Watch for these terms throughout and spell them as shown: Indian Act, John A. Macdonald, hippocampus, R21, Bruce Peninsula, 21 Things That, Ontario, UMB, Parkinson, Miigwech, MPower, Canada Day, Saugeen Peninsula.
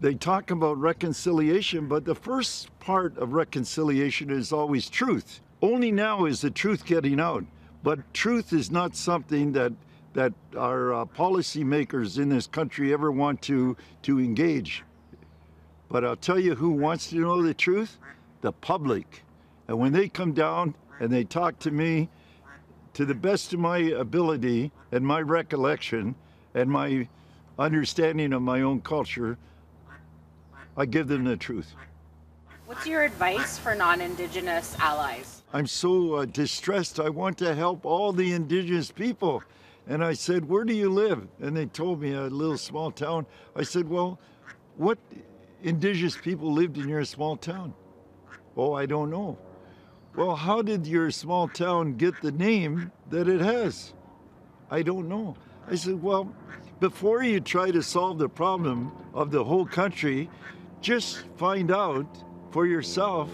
They talk about reconciliation, but the first part of reconciliation is always truth. Only now is the truth getting out, but truth is not something that our policymakers in this country ever want to engage. But I'll tell you who wants to know the truth: the public. And when they come down and they talk to me, to the best of my ability and my recollection and my understanding of my own culture, I give them the truth. What's your advice for non-Indigenous allies? I'm so distressed. I want to help all the Indigenous people. And I said, where do you live? And they told me a little small town. I said, well, what Indigenous people lived in your small town? Oh, I don't know. Well, how did your small town get the name that it has? I don't know. I said, well, before you try to solve the problem of the whole country, just find out for yourself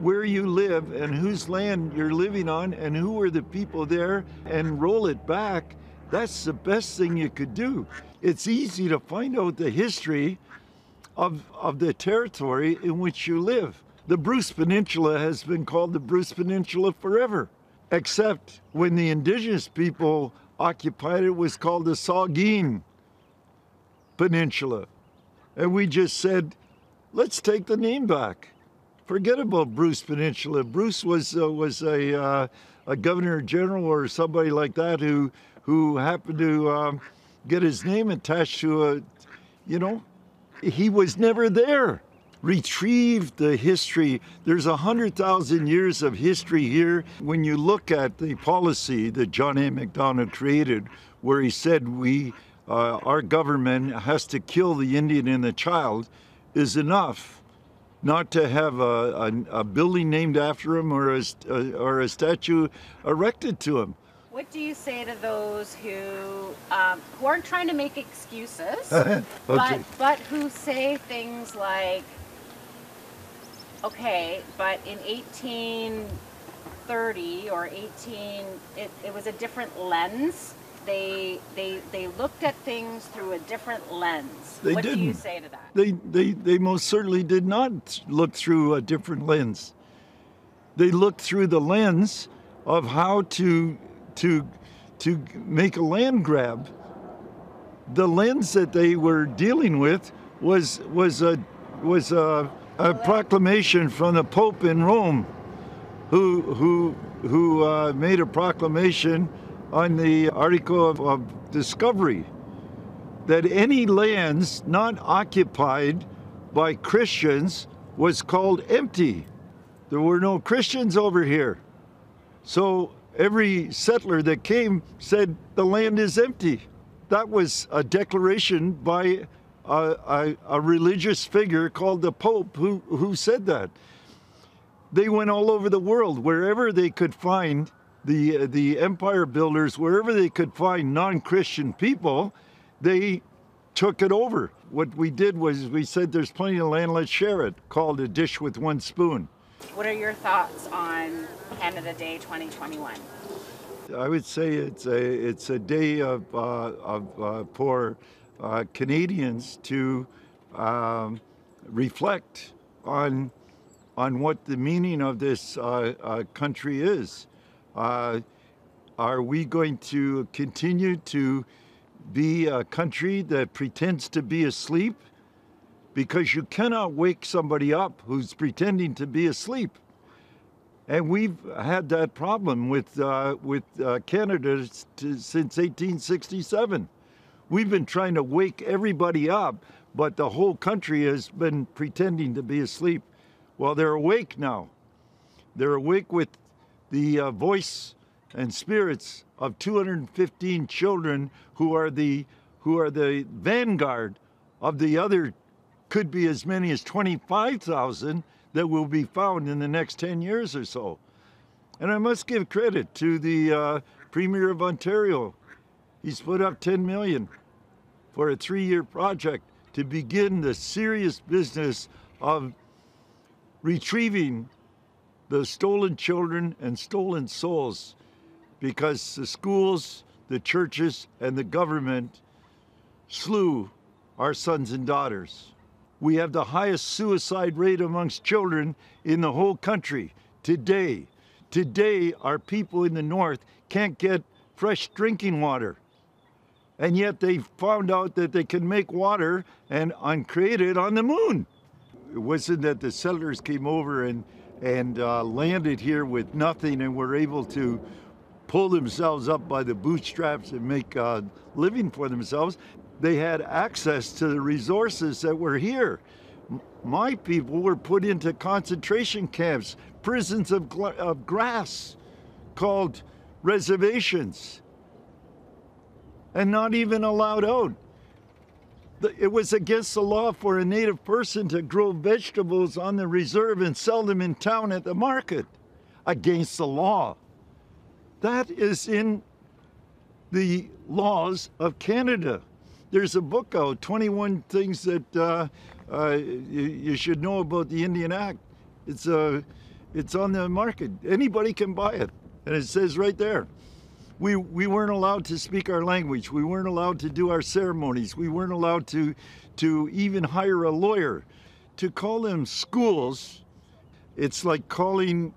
where you live and whose land you're living on and who are the people there, and roll it back. That's the best thing you could do. It's easy to find out the history of the territory in which you live. The Bruce Peninsula has been called the Bruce Peninsula forever, except when the Indigenous people occupied it, was called the Saugeen Peninsula. And we just said, let's take the name back. Forget about Bruce Peninsula. Bruce was a governor general or somebody like that who happened to get his name attached to a, you know, he was never there. Retrieve the history. There's 100,000 years of history here. When you look at the policy that John A. Macdonald created, where he said our government has to kill the Indian and the child, is enough not to have a building named after him or a statue erected to him. What do you say to those who aren't trying to make excuses, okay, but who say things like, okay, but in 1830 or 18, it was a different lens. They looked at things through a different lens. What do you say to that? They most certainly did not look through a different lens. They looked through the lens of how to make a land grab. The lens that they were dealing with was a proclamation from the Pope in Rome, who made a proclamation on the article of discovery that any lands not occupied by Christians was called empty. There were no Christians over here. So every settler that came said the land is empty. That was a declaration by a religious figure called the Pope who said that. They went all over the world, wherever they could find the empire builders, wherever they could find non-Christian people, they took it over. What we did was we said there's plenty of land, let's share it, called a dish with one spoon. What are your thoughts on Canada Day 2021? I would say it's a day for Canadians to reflect on what the meaning of this country is. Are we going to continue to be a country that pretends to be asleep? Because you cannot wake somebody up who's pretending to be asleep. And we've had that problem with Canada since 1867. We've been trying to wake everybody up, but the whole country has been pretending to be asleep. Well, they're awake now. They're awake with the voice and spirits of 215 children who are the vanguard of the other, could be as many as 25,000 that will be found in the next 10 years or so. And I must give credit to the Premier of Ontario. He's put up $10 million for a 3-year project to begin the serious business of retrieving the stolen children and stolen souls, because the schools, the churches, and the government slew our sons and daughters. We have the highest suicide rate amongst children in the whole country today. Today, our people in the north can't get fresh drinking water. And yet they found out that they can make water and create it on the moon. It wasn't that the settlers came over and landed here with nothing and were able to pull themselves up by the bootstraps and make a living for themselves. They had access to the resources that were here. My people were put into concentration camps, prisons of grass called reservations, and not even allowed out. It was against the law for a native person to grow vegetables on the reserve and sell them in town at the market. Against the law. That is in the laws of Canada. There's a book out, 21 Things That you should know about the Indian Act. It's on the market. Anybody can buy it. And it says right there, we weren't allowed to speak our language. We weren't allowed to do our ceremonies. We weren't allowed to even hire a lawyer. To call them schools, it's like calling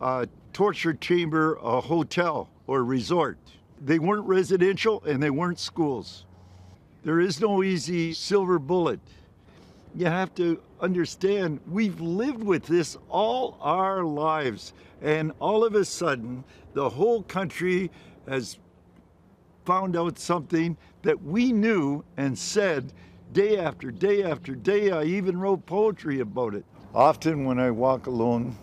a torture chamber a hotel or a resort. They weren't residential and they weren't schools. There is no easy silver bullet. You have to understand, we've lived with this all our lives, and all of a sudden, the whole country has found out something that we knew and said day after day after day. I even wrote poetry about it. Often when I walk alone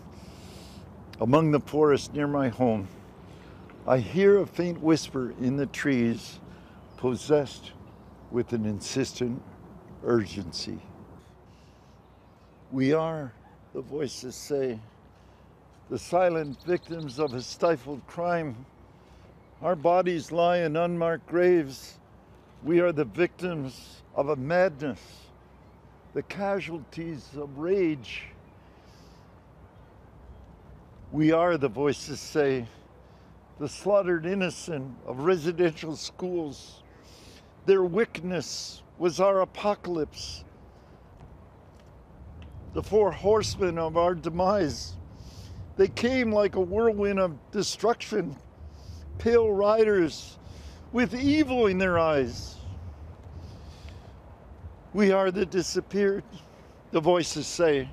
among the forest near my home, I hear a faint whisper in the trees, possessed with an insistent urgency. We are, the voices say, the silent victims of a stifled crime. Our bodies lie in unmarked graves. We are the victims of a madness, the casualties of rage. We are, the voices say, the slaughtered innocent of residential schools. Their wickedness was our apocalypse. The four horsemen of our demise. They came like a whirlwind of destruction, pale riders with evil in their eyes. We are the disappeared, the voices say,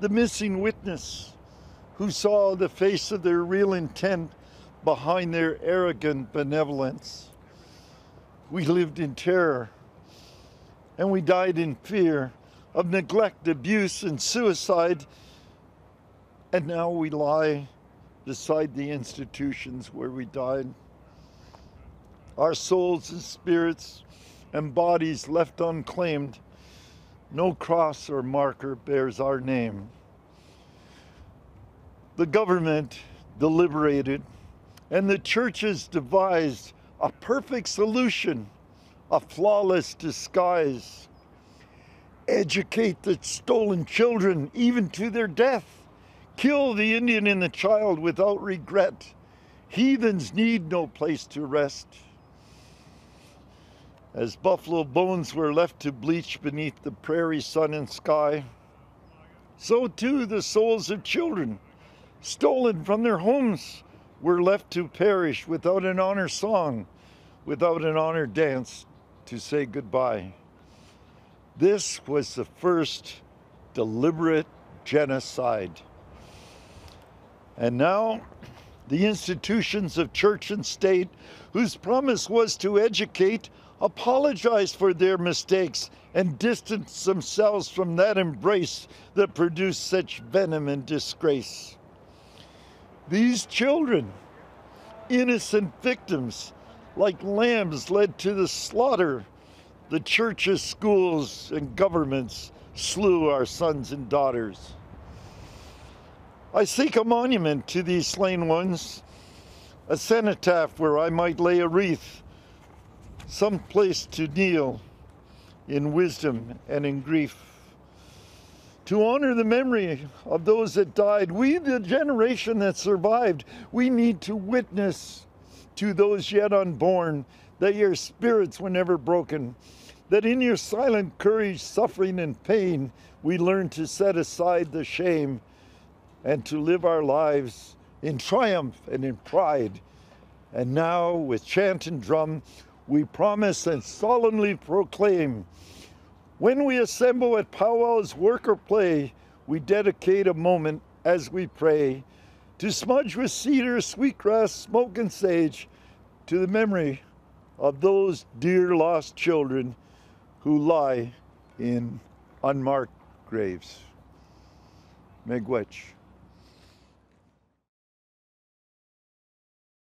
the missing witness who saw the face of their real intent behind their arrogant benevolence. We lived in terror, and we died in fear of neglect, abuse, and suicide. And now we lie beside the institutions where we died. Our souls and spirits and bodies left unclaimed. No cross or marker bears our name. The government deliberated, and the churches devised a perfect solution, a flawless disguise. Educate the stolen children, even to their death. Kill the Indian and the child without regret. Heathens need no place to rest. As buffalo bones were left to bleach beneath the prairie sun and sky, so too the souls of children, stolen from their homes, were left to perish without an honor song, without an honor dance to say goodbye. This was the first deliberate genocide. And now, the institutions of church and state, whose promise was to educate, apologize for their mistakes and distance themselves from that embrace that produced such venom and disgrace. These children, innocent victims, like lambs led to the slaughter, the churches, schools, and governments slew our sons and daughters. I seek a monument to these slain ones, a cenotaph where I might lay a wreath, some place to kneel in wisdom and in grief. To honor the memory of those that died, we, the generation that survived, we need to witness to those yet unborn that your spirits were never broken, that in your silent courage, suffering, and pain, we learn to set aside the shame and to live our lives in triumph and in pride. And now, with chant and drum, we promise and solemnly proclaim, when we assemble at powwows, work or play, we dedicate a moment as we pray to smudge with cedar, sweetgrass, smoke, and sage to the memory of those dear lost children who lie in unmarked graves. Miigwech.